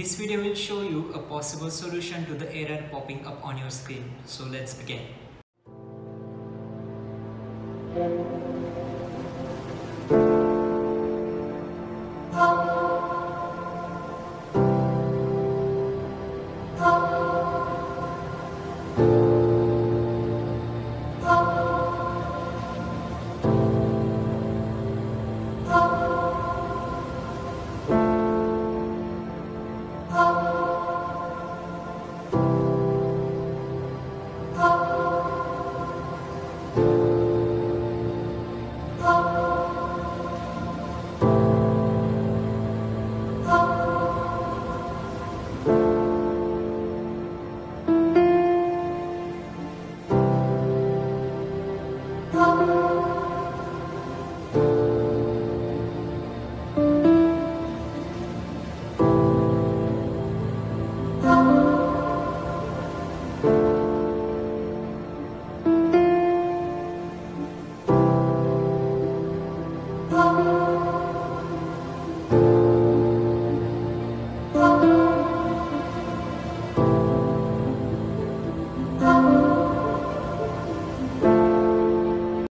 This video will show you a possible solution to the error popping up on your screen. So let's begin.